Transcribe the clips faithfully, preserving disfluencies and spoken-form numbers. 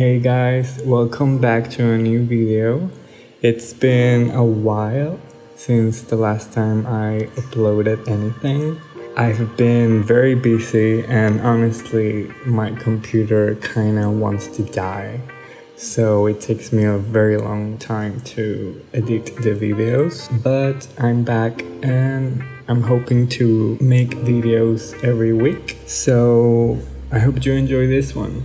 Hey guys, welcome back to a new video. It's been a while since the last time I uploaded anything. I've been very busy and honestly my computer kinda wants to die. So it takes me a very long time to edit the videos. But I'm back and I'm hoping to make videos every week. So I hope you enjoy this one.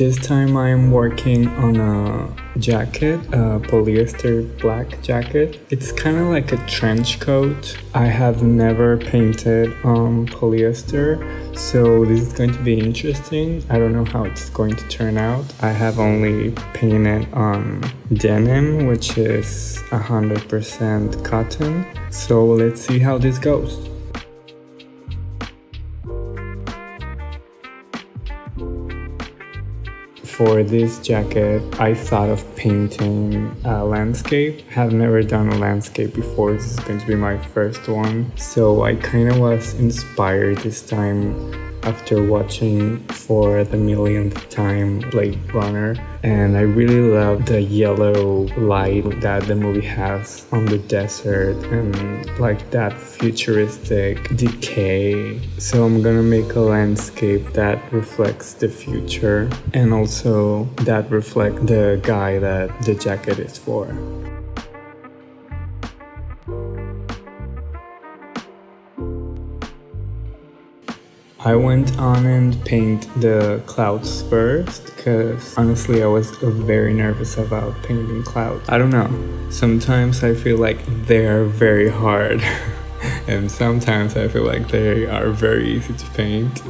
This time I am working on a jacket, a polyester black jacket. It's kind of like a trench coat. I have never painted on polyester, so this is going to be interesting. I don't know how it's going to turn out. I have only painted on denim, which is one hundred percent cotton. So let's see how this goes. For this jacket, I thought of painting a landscape. I have never done a landscape before. This is going to be my first one. So I kind of was inspired this time after watching for the millionth time Blade Runner. And I really love the yellow light that the movie has on the desert and like that futuristic decay. So I'm gonna make a landscape that reflects the future and also that reflects the guy that the jacket is for. I went on and paint the clouds first because honestly I was very nervous about painting clouds. I don't know, sometimes I feel like they're very hard and sometimes I feel like they are very easy to paint.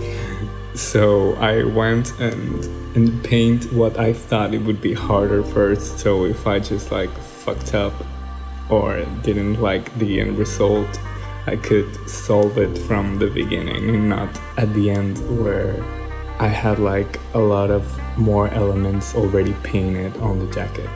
So I went and, and paint what I thought it would be harder first, so if I just like fucked up or didn't like the end result, I could solve it from the beginning and not at the end where I had like a lot of more elements already painted on the jacket.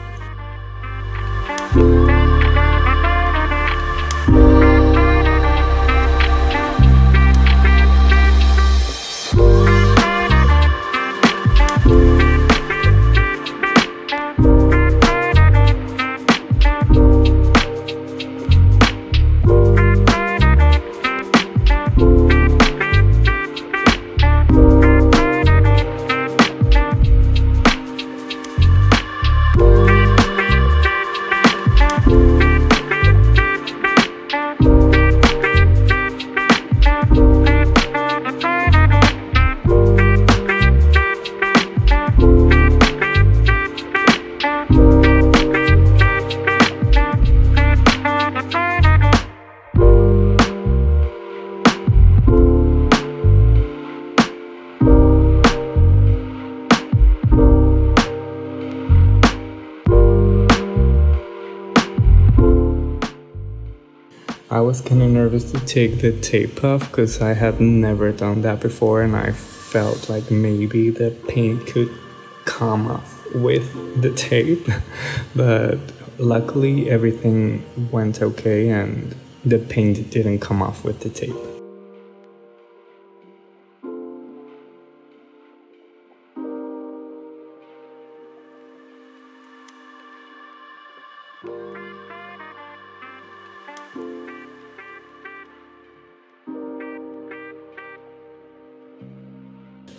I was kind of nervous to take the tape off because I had never done that before and I felt like maybe the paint could come off with the tape, but luckily everything went okay and the paint didn't come off with the tape.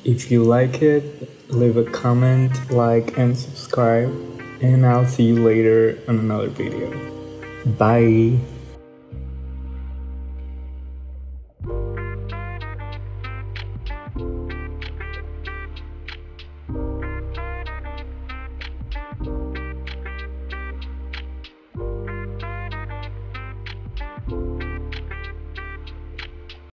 If you like it, leave a comment, like and subscribe, and I'll see you later on another video. Bye!